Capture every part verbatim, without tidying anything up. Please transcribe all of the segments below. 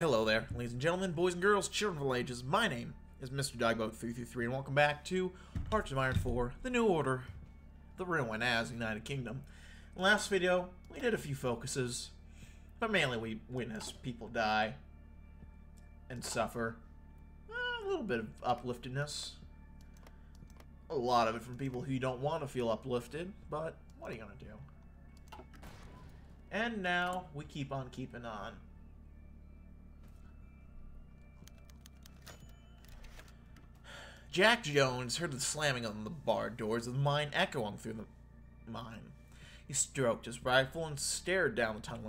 Hello there, ladies and gentlemen, boys and girls, children of all ages. My name is Mister Dogboat three three three, and welcome back to Hearts of Iron four, The New Order, The Ruin as United Kingdom. In the last video, we did a few focuses, but mainly we witnessed people die and suffer. A little bit of upliftedness. A lot of it from people who don't want to feel uplifted, but what are you going to do? And now, we keep on keeping on. Jack Jones heard the slamming on the barred doors of the mine echoing through the mine. He stroked his rifle and stared down the tunnel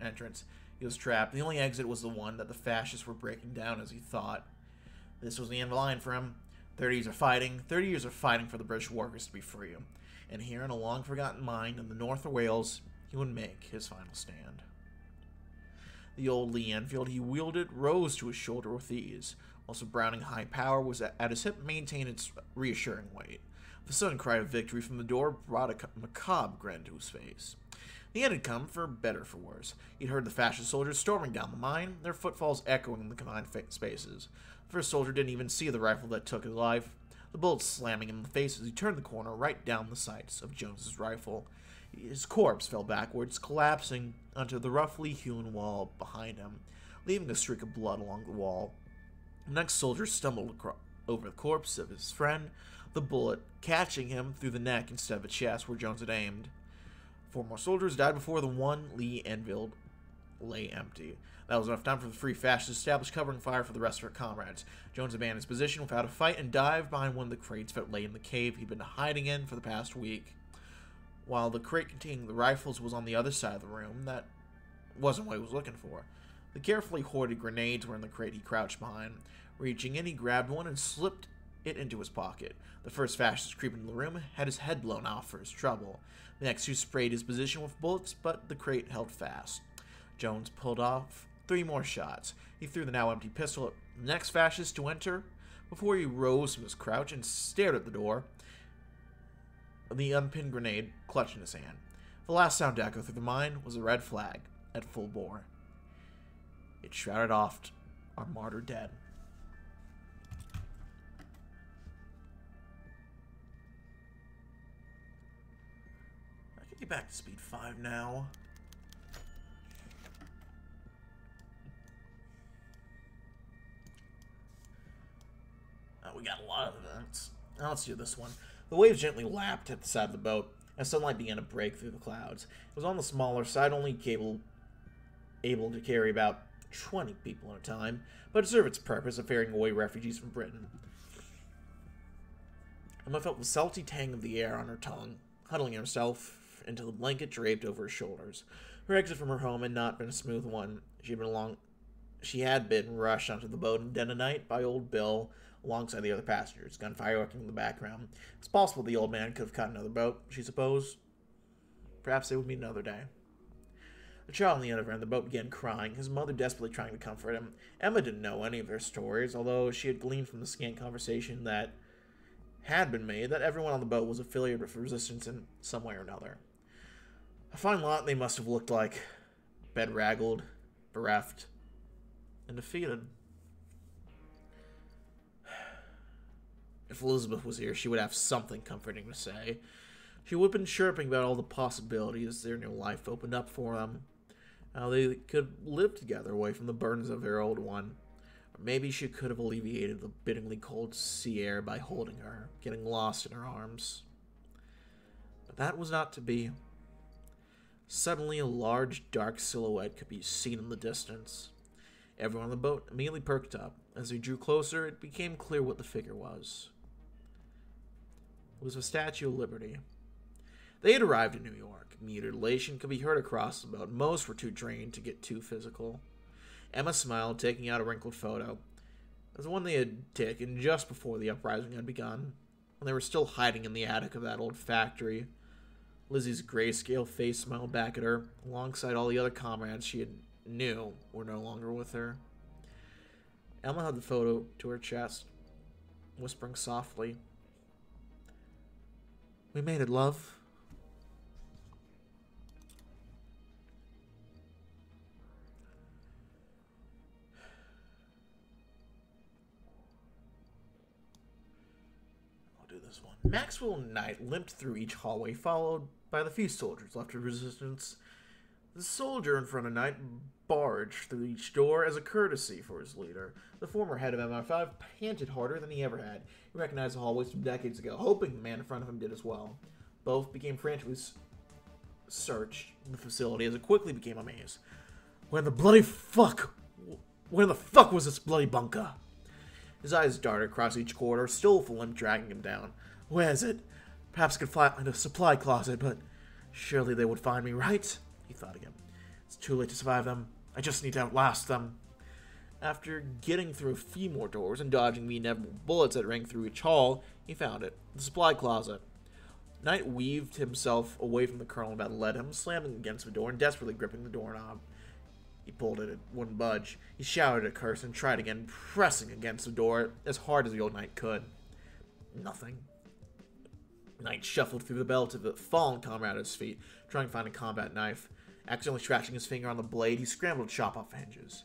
entrance. He was trapped. The only exit was the one that the fascists were breaking down, as he thought. This was the end of the line for him. Thirty years of fighting. Thirty years of fighting for the British workers to be free. And here, in a long-forgotten mine in the north of Wales, he would make his final stand. The old Lee Enfield he wielded rose to his shoulder with ease. Also, Browning High Power was at his hip, maintained its reassuring weight. The sudden cry of victory from the door brought a macabre grin to his face. The end had come, for better for worse. He'd heard the fascist soldiers storming down the mine, their footfalls echoing in the confined spaces. The first soldier didn't even see the rifle that took his life, the bullet slamming him in the face as he turned the corner right down the sights of Jones's rifle. His corpse fell backwards, collapsing onto the roughly hewn wall behind him, leaving a streak of blood along the wall. The next soldier stumbled over the corpse of his friend, the bullet catching him through the neck instead of the chest where Jones had aimed. Four more soldiers died before the one Lee Enfield lay empty. That was enough time for the free fascists to establish covering fire for the rest of her comrades. Jones abandoned his position without a fight and dived behind one of the crates that lay in the cave he'd been hiding in for the past week. While the crate containing the rifles was on the other side of the room, that wasn't what he was looking for. The carefully hoarded grenades were in the crate he crouched behind. Reaching in, he grabbed one and slipped it into his pocket. The first fascist creeping into the room had his head blown off for his trouble. The next two sprayed his position with bullets, but the crate held fast. Jones pulled off three more shots. He threw the now empty pistol at the next fascist to enter before he rose from his crouch and stared at the door, the unpinned grenade clutched in his hand. The last sound to echo through the mine was a red flag at full bore. It shouted off our martyr dead. I can get back to speed five now. Oh, we got a lot of events. Now let's do this one. The waves gently lapped at the side of the boat as sunlight began to break through the clouds. It was on the smaller side, only able, able to carry about twenty people at a time, but it served its purpose of ferrying away refugees from Britain. Emma felt the salty tang of the air on her tongue, huddling herself into the blanket draped over her shoulders. Her exit from her home had not been a smooth one. She had been, long, she had been rushed onto the boat in dead of night by old Bill alongside the other passengers, gunfire echoing in the background. It's possible the old man could have caught another boat, she supposed. Perhaps they would meet another day. The child on the other end of the boat began crying, his mother desperately trying to comfort him. Emma didn't know any of their stories, although she had gleaned from the scant conversation that had been made that everyone on the boat was affiliated with resistance in some way or another. A fine lot they must have looked like, bedraggled, bereft, and defeated. If Elizabeth was here, she would have something comforting to say. She would have been chirping about all the possibilities their new life opened up for them. How they could live together away from the burdens of their old one. Or maybe she could have alleviated the bitterly cold sea air by holding her, getting lost in her arms. But that was not to be. Suddenly, a large, dark silhouette could be seen in the distance. Everyone on the boat immediately perked up. As they drew closer, it became clear what the figure was. It was a Statue of Liberty. They had arrived in New York. Muted elation could be heard across the boat. Most were too drained to get too physical. Emma smiled, taking out a wrinkled photo. It was the one they had taken just before the uprising had begun, when they were still hiding in the attic of that old factory. Lizzie's grayscale face smiled back at her, alongside all the other comrades she had knew were no longer with her. Emma held the photo to her chest, whispering softly, "We made it, love." this one. Maxwell Knight limped through each hallway, followed by the few soldiers left of resistance. The soldier in front of Knight barged through each door as a courtesy for his leader. The former head of M I five panted harder than he ever had. He recognized the hallways from decades ago, hoping the man in front of him did as well. Both became frantically searched the facility as it quickly became a maze. Where the bloody fuck? Where the fuck was this bloody bunker? His eyes darted across each corridor, still with the limp dragging him down. Where is it? Perhaps I could find a supply closet, but surely they would find me, right? He thought again. It's too late to survive them. I just need to outlast them. After getting through a few more doors and dodging the inevitable bullets that rang through each hall, he found it. The supply closet. Knight weaved himself away from the colonel that led him, slamming against the door and desperately gripping the doorknob. He pulled it, it wouldn't budge. He shouted a curse and tried again, pressing against the door as hard as the old Knight could. Nothing. Knight shuffled through the belt of the fallen comrade at his feet, trying to find a combat knife. Accidentally scratching his finger on the blade, he scrambled to chop off hinges.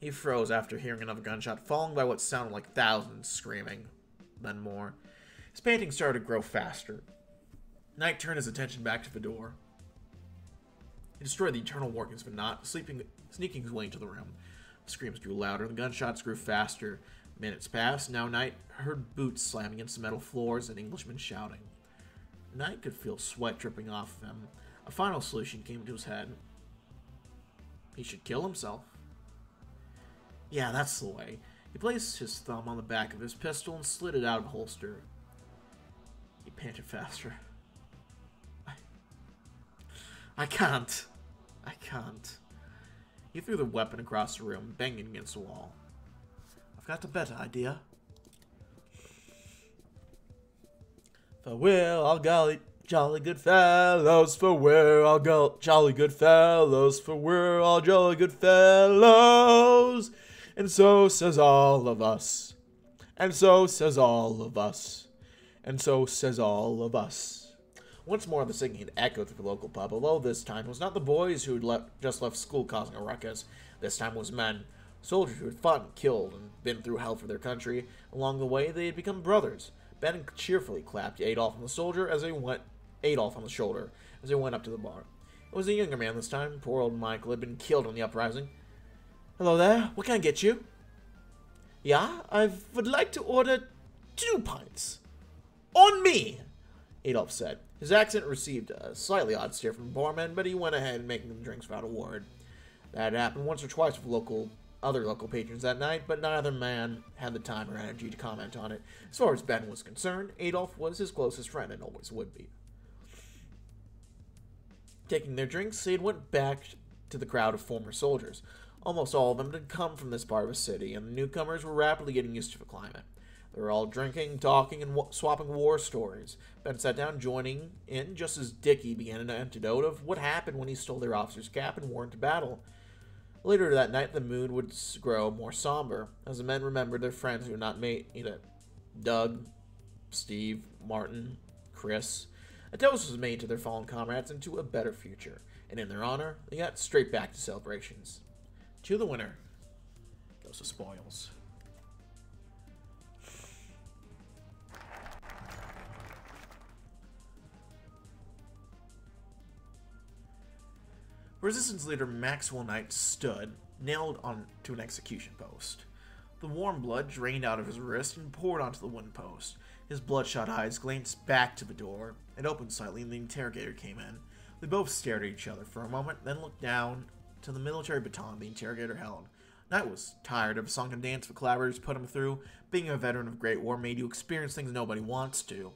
He froze after hearing another gunshot, followed by what sounded like thousands screaming. Then more. His panting started to grow faster. Knight turned his attention back to the door. He destroyed the internal workings, but not sleeping, sneaking his way into the room. The screams grew louder, and the gunshots grew faster. Minutes passed. Now Knight heard boots slamming against the metal floors and Englishmen shouting. Knight could feel sweat dripping off of him. A final solution came to his head. He should kill himself. Yeah, that's the way. He placed his thumb on the back of his pistol and slid it out of the holster. He panted faster. I, I can't. I can't. He threw the weapon across the room, banging against the wall. I've got a better idea. Farewell, all golly, jolly good fellows. Farewell, all go jolly good fellows. Farewell, all jolly good fellows. And so says all of us. And so says all of us. And so says all of us. Once more, the singing had echoed through the local pub, although this time it was not the boys who had left, just left school causing a ruckus. This time it was men. Soldiers who had fought and killed and been through hell for their country. Along the way, they had become brothers. Ben cheerfully clapped Adolf on the soldier as they went Adolf on the shoulder as they went up to the bar. It was a younger man this time. Poor old Michael had been killed on the uprising. Hello there. What can I get you? Yeah, I would like to order two pints. On me, Adolf said. His accent received a slightly odd stare from the barman, but he went ahead and making them drinks without a word. That had happened once or twice with local, other local patrons that night, but neither man had the time or energy to comment on it. As far as Ben was concerned, Adolf was his closest friend and always would be. Taking their drinks, they went back to the crowd of former soldiers. Almost all of them had come from this part of the city, and the newcomers were rapidly getting used to the climate. They were all drinking, talking, and swapping war stories. Ben sat down, joining in just as Dickie began an anecdote of what happened when he stole their officer's cap and wore into battle. Later that night, the mood would grow more somber, as the men remembered their friends who had not made it. Doug, Steve, Martin, Chris. A toast was made to their fallen comrades and to a better future, and in their honor, they got straight back to celebrations. To the winner goes the spoils. Resistance leader Maxwell Knight stood, nailed onto an execution post. The warm blood drained out of his wrist and poured onto the wooden post. His bloodshot eyes glanced back to the door. It opened slightly and the interrogator came in. They both stared at each other for a moment, then looked down to the military baton the interrogator held. Knight was tired of a song and dance the collaborators put him through. Being a veteran of Great War made you experience things nobody wants to.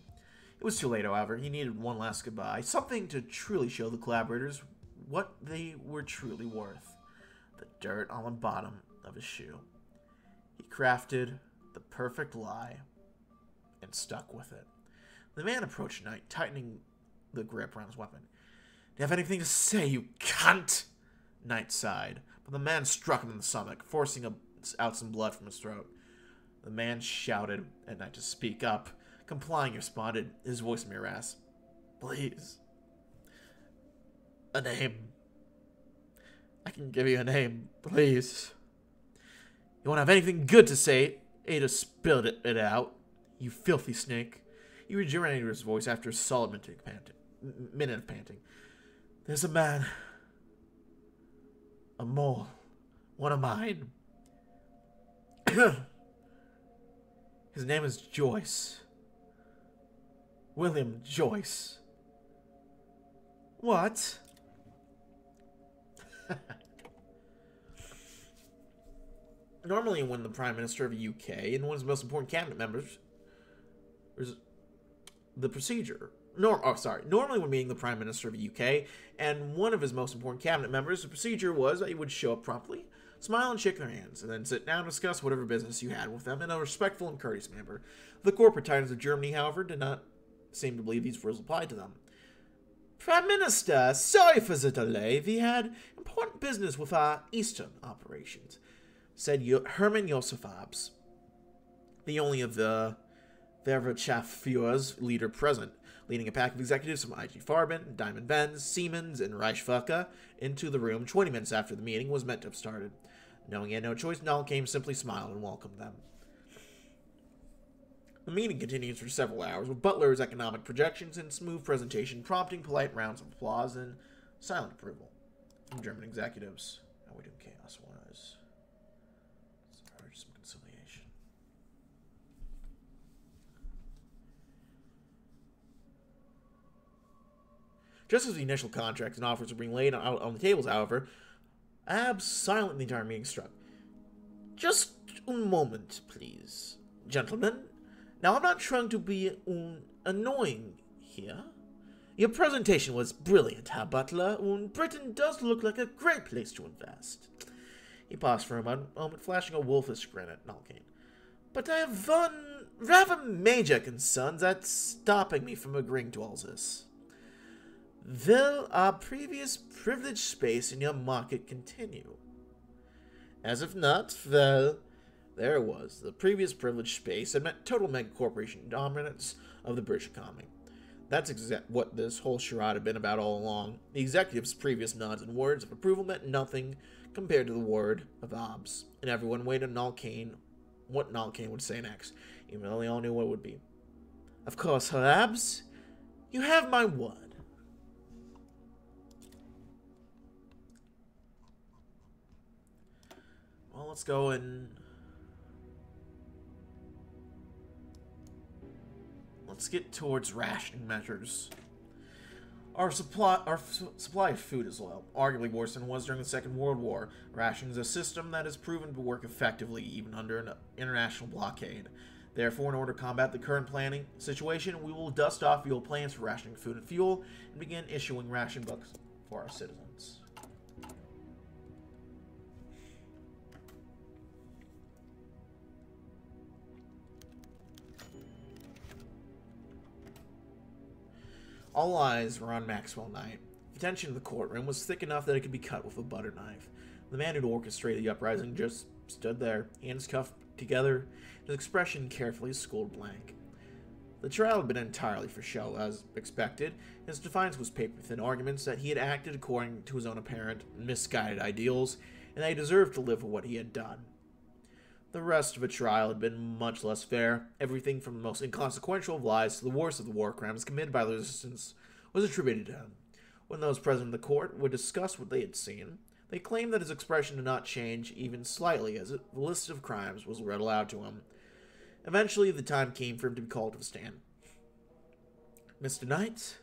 It was too late, however. He needed one last goodbye, something to truly show the collaborators what they were truly worth. The dirt on the bottom of his shoe. He crafted the perfect lie and stuck with it. The man approached Knight, tightening the grip around his weapon. Do you have anything to say, you cunt? Knight sighed, but the man struck him in the stomach, forcing a, out some blood from his throat. The man shouted at Knight to speak up. Complying, he responded, his voice in mere ass. Please. A name. I can give you a name, please. You won't have anything good to say. Ada spilled it, it out. You filthy snake. He regenerated his voice after a solid minute of panting. There's a man. A mole. One of mine. His name is Joyce. William Joyce. What? Normally when the Prime Minister of the U K and one of his most important cabinet members is the procedure. Nor oh sorry. Normally when meeting the Prime Minister of the U K and one of his most important cabinet members, the procedure was that he would show up promptly, smile and shake their hands, and then sit down and discuss whatever business you had with them in a respectful and courteous manner. The corporate titans of Germany, however, did not seem to believe these rules applied to them. Prime Minister, sorry for the delay. We had important business with our Eastern operations, said Herman Josef Abbs, the only of the Verwirtschaftsführer's leader present, leading a pack of executives from I G Farben, Daimler-Benz, Siemens, and Reichswerke into the room twenty minutes after the meeting was meant to have started. Knowing he had no choice, Nalkane simply smiled and welcomed them. The meeting continues for several hours, with Butler's economic projections and smooth presentation prompting polite rounds of applause and silent approval from German executives. How we doing chaos wise? Let's urge some conciliation. Just as the initial contracts and offers were being laid out on the tables, however, Abbs silent the entire meeting struck. Just one moment, please, gentlemen. Now, I'm not trying to be um, annoying here. Your presentation was brilliant, Herr Butler, and Britain does look like a great place to invest. He paused for a moment, flashing a wolfish grin at Nalkane. But I have one rather major concern that's stopping me from agreeing to all this. Will our previous privileged space in your market continue? As if not, well... There was. The previous privileged space had meant total mega-corporation dominance of the British economy. That's exactly what this whole charade had been about all along. The executive's previous nods and words of approval meant nothing compared to the word of Abbs, and everyone waited on Nalkane, what Nalkane would say next, even though they all knew what it would be. Of course, Herr Abbs, you have my word. Well, let's go and... Let's get towards rationing measures. Our supply, our f supply of food is low, arguably worse than it was during the Second World War. Rationing is a system that has proven to work effectively even under an international blockade. Therefore, in order to combat the current planning situation, we will dust off the old plans for rationing food and fuel and begin issuing ration books for our citizens. All eyes were on Maxwell Knight. The tension in the courtroom was thick enough that it could be cut with a butter knife. The man who orchestrated the uprising just stood there, hands cuffed together, his expression carefully schooled blank. The trial had been entirely for show, as expected. His defiance was paper-thin arguments that he had acted according to his own apparent misguided ideals, and that he deserved to live for what he had done. The rest of the trial had been much less fair. Everything from the most inconsequential of lies to the worst of the war crimes committed by the resistance was attributed to him. When those present in the court would discuss what they had seen, they claimed that his expression did not change even slightly as the list of crimes was read aloud to him. Eventually, the time came for him to be called to the stand. Mister Knight,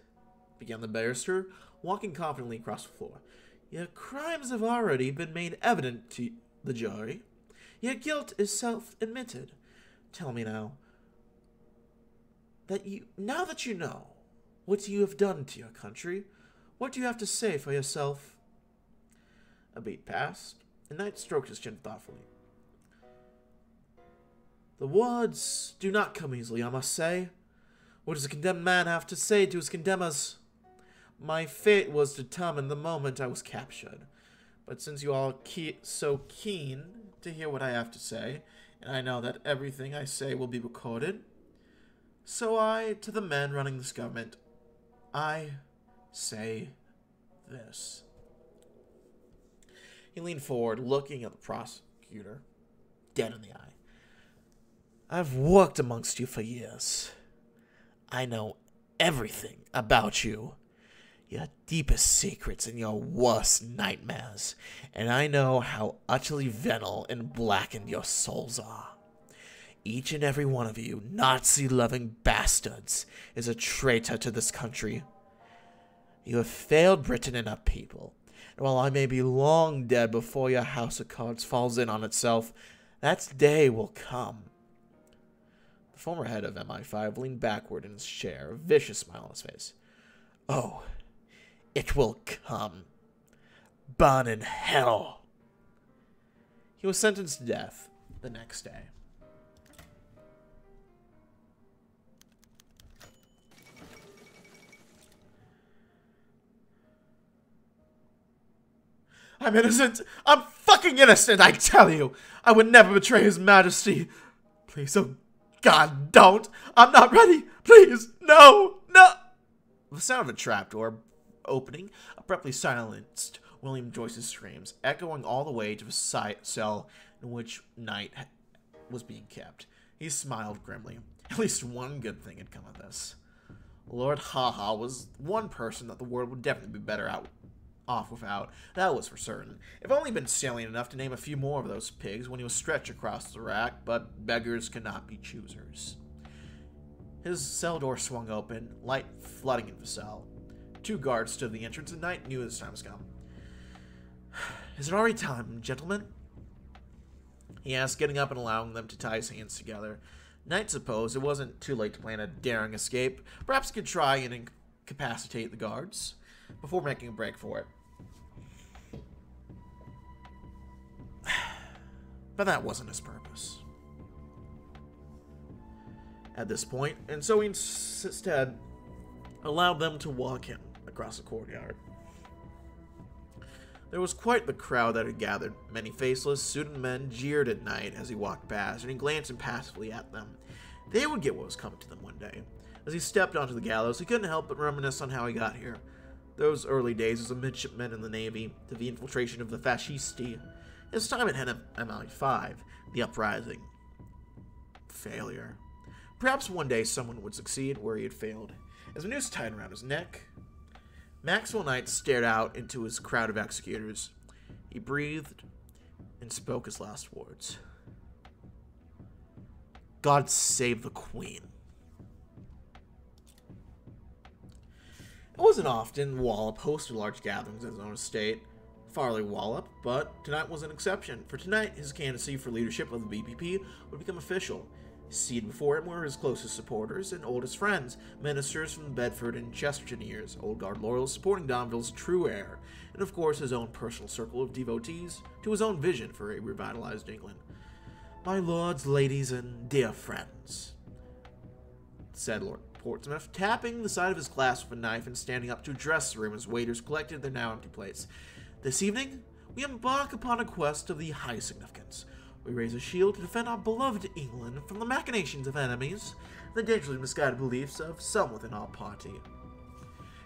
began the barrister, walking confidently across the floor, your crimes have already been made evident to the jury. Your guilt is self-admitted. Tell me now that you, now that you know what you have done to your country, what do you have to say for yourself? A beat passed, and Knight stroked his chin thoughtfully. The words do not come easily, I must say. What does a condemned man have to say to his condemners? My fate was determined the moment I was captured. But since you all are ke so keen to hear what I have to say, and I know that everything I say will be recorded, so I, to the men running this government, I say this. He leaned forward, looking at the prosecutor, dead in the eye. I've worked amongst you for years. I know everything about you, your deepest secrets and your worst nightmares, and I know how utterly venal and blackened your souls are. Each and every one of you Nazi-loving bastards is a traitor to this country. You have failed Britain and her people, and while I may be long dead before your house of cards falls in on itself, that day will come. The former head of M I five leaned backward in his chair, a vicious smile on his face. Oh, it will come. Burn in hell. He was sentenced to death the next day. I'm innocent! I'm fucking innocent, I tell you! I would never betray His Majesty. Please, oh God, don't! I'm not ready! Please, no! No! The sound of a trapdoor opening abruptly silenced William Joyce's screams, echoing all the way to the cell in which Knight was being kept. He smiled grimly. At least one good thing had come of this. Lord Ha-ha was one person that the world would definitely be better out off without. That was for certain. If only been salient enough to name a few more of those pigs when he was stretched across the rack, but beggars could not be choosers. His cell door swung open, light flooding into the cell. Two guards stood at the entrance, and Knight knew his time was come. Is it already time, gentlemen? He asked, getting up and allowing them to tie his hands together. Knight supposed it wasn't too late to plan a daring escape. Perhaps he could try and incapacitate the guards before making a break for it. But that wasn't his purpose at this point, and so he instead allowed them to walk him across the courtyard. There was quite the crowd that had gathered. Many faceless, suited men jeered at Knight as he walked past, and he glanced impassively at them. They would get what was coming to them one day. As he stepped onto the gallows, he couldn't help but reminisce on how he got here. Those early days as a midshipman in the Navy, to the infiltration of the Fascisti, his time at head of M I five, the uprising, failure. Perhaps one day someone would succeed where he had failed. As a noose tied around his neck, Maxwell Knight stared out into his crowd of executors. He breathed and spoke his last words. God save the Queen. It wasn't often Wallop hosted large gatherings in his own estate, Farley Wallop, but tonight was an exception. For tonight, his candidacy for leadership of the B P P would become official. Seated before him were his closest supporters and oldest friends, ministers from Bedford and Chesterton years, Old Guard loyalists supporting Donville's true heir, and of course his own personal circle of devotees to his own vision for a revitalized England. My lords, ladies, and dear friends, said Lord Portsmouth, tapping the side of his glass with a knife and standing up to address the room as waiters collected their now empty plates. This evening, we embark upon a quest of the highest significance. We raise a shield to defend our beloved England from the machinations of enemies, the dangerously misguided beliefs of some within our party.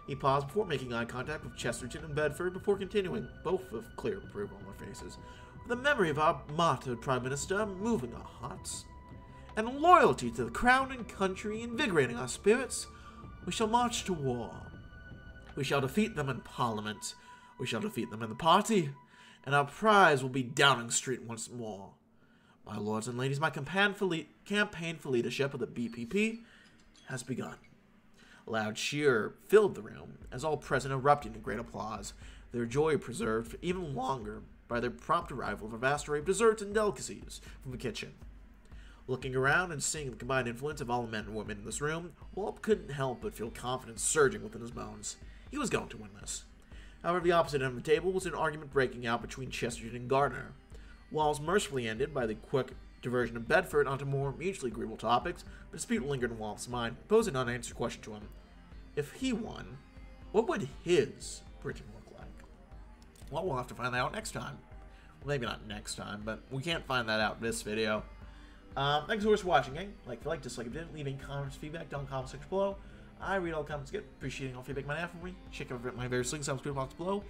He paused before making eye contact with Chesterton and Bedford before continuing, both with clear approval on their faces, with the memory of our martyred Prime Minister moving our hearts, and loyalty to the crown and country invigorating our spirits, we shall march to war. We shall defeat them in Parliament. We shall defeat them in the party. And our prize will be Downing Street once more. My lords and ladies, my campaign for, le campaign for leadership of the B P P has begun. A loud cheer filled the room as all present erupted in great applause, their joy preserved for even longer by their prompt arrival of a vast array of desserts and delicacies from the kitchen. Looking around and seeing the combined influence of all the men and women in this room, Wulp couldn't help but feel confidence surging within his bones. He was going to win this. However, the opposite end of the table was an argument breaking out between Chesterton and Gardner. Walls mercifully ended by the quick diversion of Bedford onto more mutually agreeable topics, but dispute lingered in Walp's mind, posing an unanswered question to him. If he won, what would his Britain look like? Well, we'll have to find that out next time. Well, maybe not next time, but we can't find that out in this video. Um, thanks so much for watching, gang. Like if you like, dislike if you didn't, leave any comments, feedback down in the comment section below. I read all comments get, appreciating all feedback you might have for me. Check out my various links on the box below.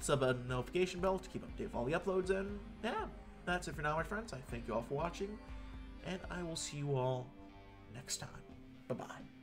Sub a notification bell to keep up to date with all the uploads, and yeah, that's it for now, my friends. I thank you all for watching, and I will see you all next time. Bye-bye.